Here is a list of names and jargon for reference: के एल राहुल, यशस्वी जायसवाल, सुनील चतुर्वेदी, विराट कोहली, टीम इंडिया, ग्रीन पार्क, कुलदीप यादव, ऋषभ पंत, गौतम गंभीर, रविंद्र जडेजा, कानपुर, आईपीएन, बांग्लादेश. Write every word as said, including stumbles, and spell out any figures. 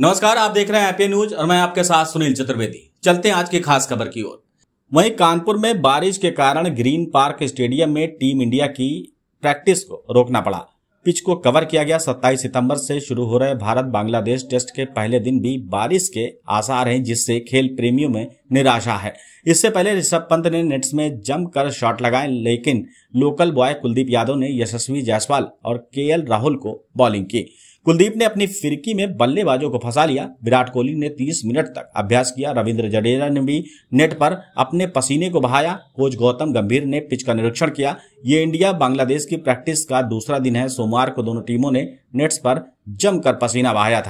नमस्कार, आप देख रहे हैं आईपीएन न्यूज और मैं आपके साथ सुनील चतुर्वेदी। चलते हैं आज की खास खबर की ओर। वहीं कानपुर में बारिश के कारण ग्रीन पार्क स्टेडियम में टीम इंडिया की प्रैक्टिस को रोकना पड़ा। पिच को कवर किया गया। सत्ताईस सितंबर से शुरू हो रहे भारत बांग्लादेश टेस्ट के पहले दिन भी बारिश के आसार हैं, जिससे खेल प्रेमियों में निराशा है। इससे पहले ऋषभ पंत ने नेट्स में जमकर शॉट लगाए, लेकिन लोकल बॉय कुलदीप यादव ने यशस्वी जायसवाल और के एल राहुल को बॉलिंग की। कुलदीप ने अपनी फिरकी में बल्लेबाजों को फंसा लिया। विराट कोहली ने तीस मिनट तक अभ्यास किया। रविंद्र जडेजा ने भी नेट पर अपने पसीने को बहाया। कोच गौतम गंभीर ने पिच का निरीक्षण किया। ये इंडिया बांग्लादेश की प्रैक्टिस का दूसरा दिन है। सोमवार को दोनों टीमों ने नेट्स पर जमकर पसीना बहाया था।